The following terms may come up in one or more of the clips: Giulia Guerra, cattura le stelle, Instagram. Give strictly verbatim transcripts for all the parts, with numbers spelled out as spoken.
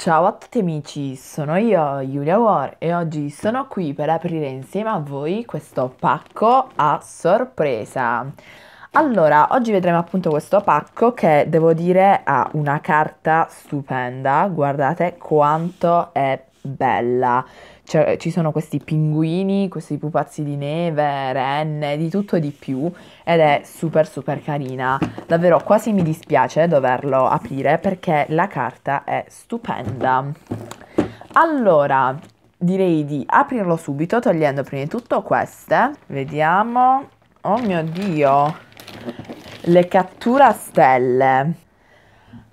Ciao a tutti amici, sono io Giulia Guerra e oggi sono qui per aprire insieme a voi questo pacco a sorpresa. Allora, oggi vedremo appunto questo pacco che devo dire ha una carta stupenda, guardate quanto è bella. Cioè, ci sono questi pinguini, questi pupazzi di neve, renne, di tutto e di più ed è super super carina. Davvero quasi mi dispiace doverlo aprire perché la carta è stupenda. Allora, direi di aprirlo subito togliendo prima di tutto queste. Vediamo. Oh mio Dio! Le cattura stelle.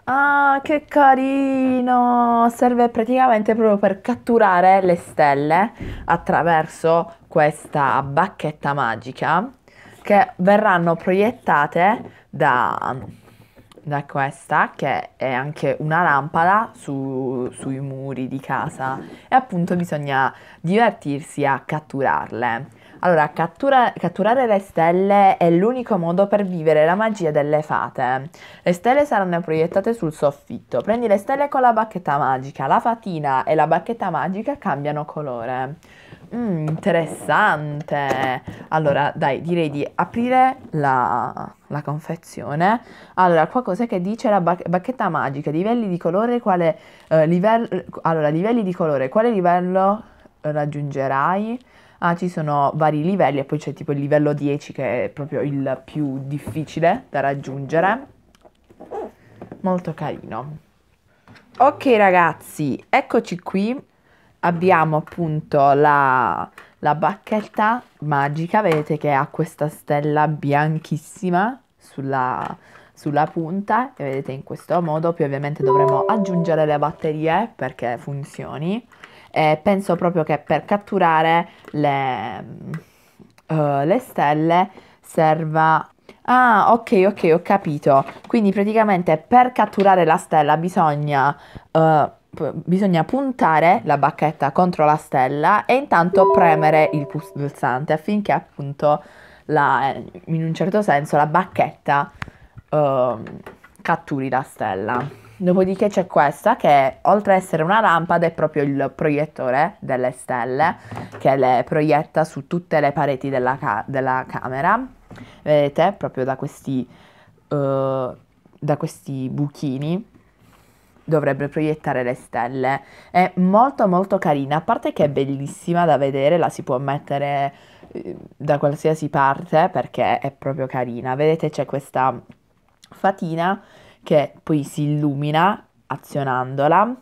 Ah, che carino! Serve praticamente proprio per catturare le stelle attraverso questa bacchetta magica che verranno proiettate da, da questa che è anche una lampada su, sui muri di casa e appunto bisogna divertirsi a catturarle. Allora, cattura, catturare le stelle è l'unico modo per vivere la magia delle fate. Le stelle saranno proiettate sul soffitto. Prendi le stelle con la bacchetta magica. La fatina e la bacchetta magica cambiano colore. Mm, interessante. Allora, dai, direi di aprire la, la confezione. Allora, qua cos'è che dice la bac bacchetta magica? Livelli di colore, quale eh, livello... Allora, livelli di colore, quale livello raggiungerai? Ah, ci sono vari livelli e poi c'è tipo il livello dieci che è proprio il più difficile da raggiungere. Molto carino. Ok ragazzi, eccoci qui. Abbiamo appunto la, la bacchetta magica, vedete che ha questa stella bianchissima sulla, sulla punta. E vedete in questo modo, poi ovviamente dovremo aggiungere le batterie perché funzioni. E penso proprio che per catturare le, uh, le stelle serva... Ah, ok, ok, ho capito. Quindi praticamente per catturare la stella bisogna, uh, bisogna puntare la bacchetta contro la stella e intanto premere il pulsante affinché appunto la, in un certo senso la bacchetta uh, catturi la stella. Dopodiché c'è questa che oltre a essere una lampada è proprio il proiettore delle stelle che le proietta su tutte le pareti della, ca della camera. Vedete? Proprio da questi, uh, da questi buchini dovrebbe proiettare le stelle. È molto molto carina, a parte che è bellissima da vedere, la si può mettere uh, da qualsiasi parte perché è proprio carina. Vedete c'è questa fatina che poi si illumina azionandola.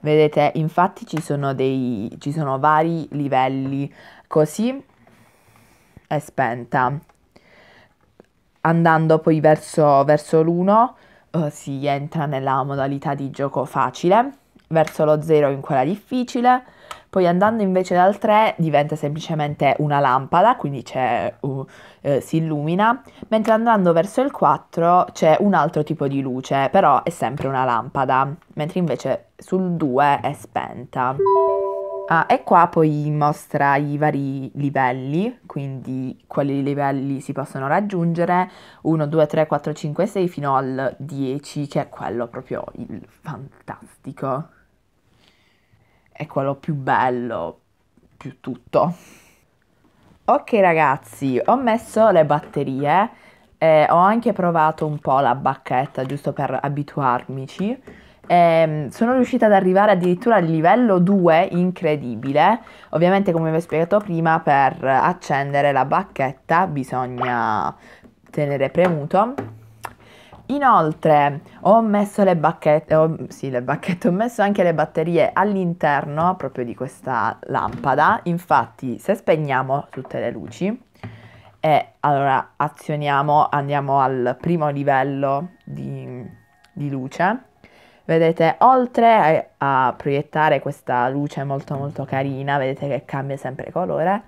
Vedete, infatti ci sono, dei, ci sono vari livelli, così è spenta. Andando poi verso, verso l'uno eh, si entra nella modalità di gioco facile, verso lo zero in quella difficile, poi andando invece dal tre diventa semplicemente una lampada, quindi c'è, uh, eh, si illumina, mentre andando verso il quattro c'è un altro tipo di luce, però è sempre una lampada, mentre invece sul due è spenta. Ah, e qua poi mostra i vari livelli, quindi quali livelli si possono raggiungere, uno, due, tre, quattro, cinque, sei fino al dieci, che è quello proprio il fantastico. È quello più bello, più tutto. Ok ragazzi, ho messo le batterie e ho anche provato un po' la bacchetta giusto per abituarmici. E sono riuscita ad arrivare addirittura al livello due, incredibile. Ovviamente come vi ho spiegato prima, per accendere la bacchetta bisogna tenere premuto. Inoltre ho messo le bacchette, oh, sì, le bacchette, ho messo anche le batterie all'interno proprio di questa lampada. Infatti se spegniamo tutte le luci e allora azioniamo, andiamo al primo livello di, di luce. Vedete, oltre a, a proiettare questa luce molto molto carina, vedete che cambia sempre colore,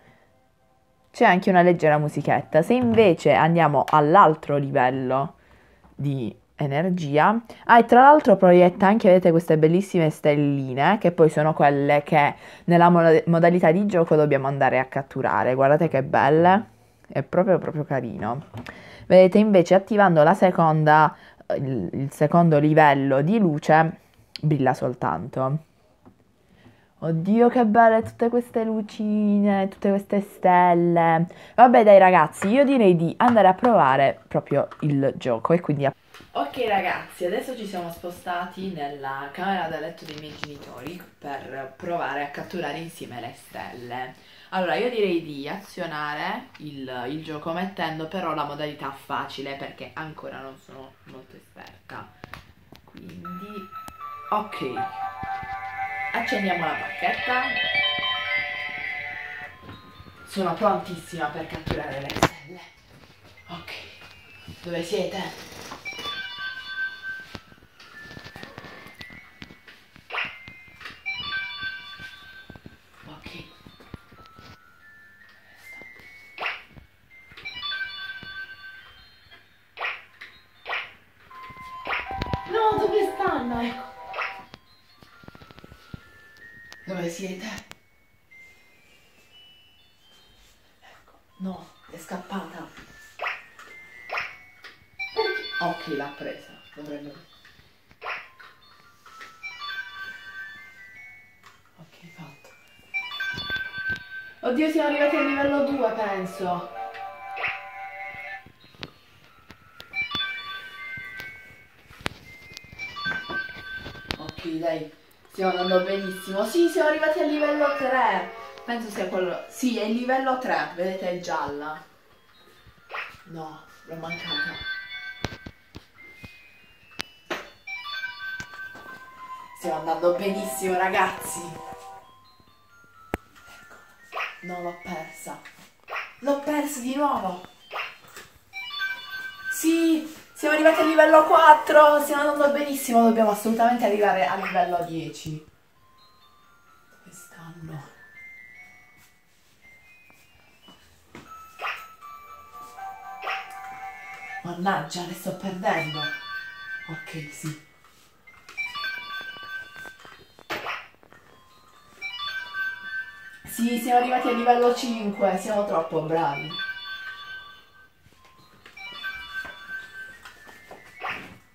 c'è anche una leggera musichetta. Se invece andiamo all'altro livello di energia, ah, e tra l'altro proietta anche, vedete, queste bellissime stelline che poi sono quelle che nella mo- modalità di gioco dobbiamo andare a catturare. Guardate che belle, è proprio proprio carino. Vedete invece attivando la seconda il, il secondo livello di luce brilla soltanto. Oddio che belle tutte queste lucine, tutte queste stelle. Vabbè dai ragazzi, io direi di andare a provare proprio il gioco e quindi a... Ok ragazzi, adesso ci siamo spostati nella camera da letto dei miei genitori per provare a catturare insieme le stelle. Allora io direi di azionare il, il gioco mettendo però la modalità facile perché ancora non sono molto esperta. Quindi... ok. Accendiamo la bacchetta. Sono prontissima per catturare le stelle. Ok, dove siete? Ok. No, dove stanno? Ecco. Dove siete? Ecco. No, è scappata. Ok, l'ha presa. Dovrebbe... ok, fatto. Oddio, siamo arrivati al livello due, penso. Ok, dai. Stiamo andando benissimo. Sì, siamo arrivati al livello tre. Penso sia quello... sì, è il livello tre. Vedete, è gialla. No, l'ho mancata. Stiamo andando benissimo, ragazzi. Ecco. No, l'ho persa. L'ho persa di nuovo. Sì. Siamo arrivati al livello quattro, stiamo andando benissimo, dobbiamo assolutamente arrivare al livello dieci. Dove stanno? Mannaggia, le sto perdendo. Ok, sì. Sì, siamo arrivati al livello cinque, siamo troppo bravi.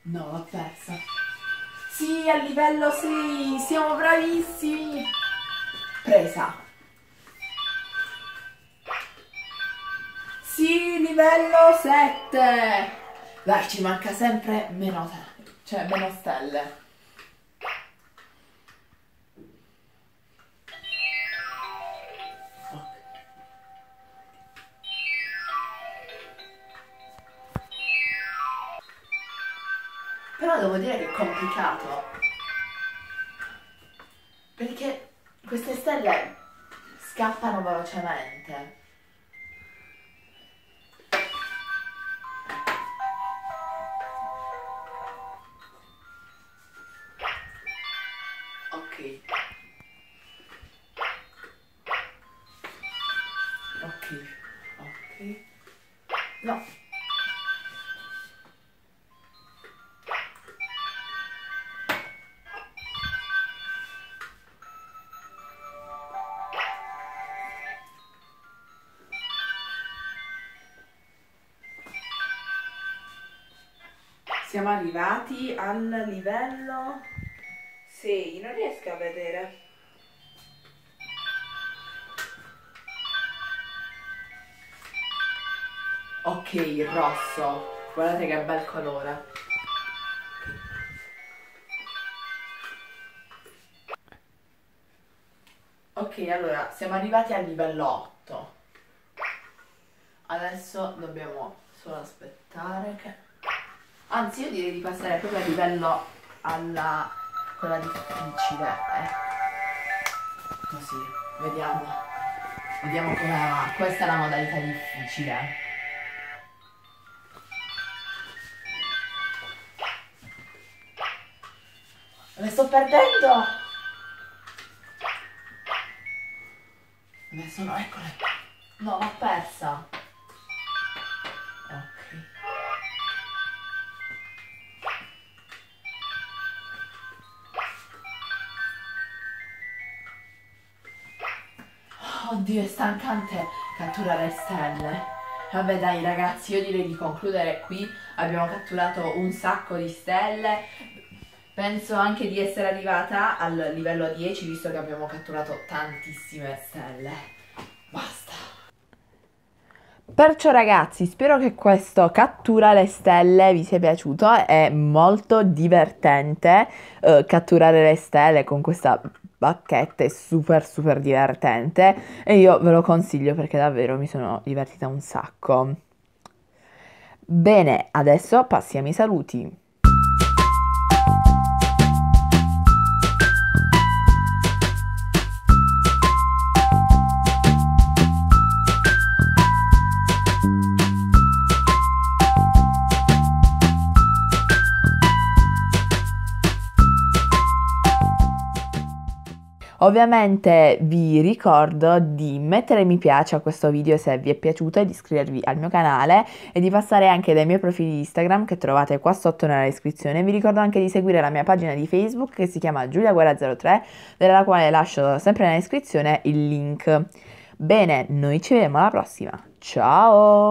No, l'ho persa. Sì, al livello sei. Siamo bravissimi. Presa. Sì, livello sette. Dai, ci manca sempre meno, cioè meno stelle. Però devo dire che è complicato, perché queste stelle scappano velocemente. Ok. Ok. Ok. No. Siamo arrivati al livello sei, non riesco a vedere. Ok, il rosso, guardate che bel colore. Ok, allora siamo arrivati al livello otto. Adesso dobbiamo solo aspettare che... anzi, io direi di passare proprio a livello alla... quella difficile, eh. Così, vediamo. Vediamo come va. Questa è la modalità difficile. Le sto perdendo! Adesso no, eccole. No, l'ho persa. Ok. Oddio, è stancante catturare stelle. Vabbè dai ragazzi, io direi di concludere qui, abbiamo catturato un sacco di stelle, penso anche di essere arrivata al livello dieci visto che abbiamo catturato tantissime stelle, basta. Perciò ragazzi, spero che questo cattura le stelle vi sia piaciuto, è molto divertente eh, catturare le stelle con questa bacchetta, è super super divertente e io ve lo consiglio perché davvero mi sono divertita un sacco. Bene, adesso passiamo ai saluti. Ovviamente vi ricordo di mettere mi piace a questo video se vi è piaciuto e di iscrivervi al mio canale e di passare anche dai miei profili Instagram che trovate qua sotto nella descrizione. Vi ricordo anche di seguire la mia pagina di Facebook che si chiama Giulia Guerra zero tre, della quale lascio sempre nella descrizione il link. Bene, noi ci vediamo alla prossima. Ciao!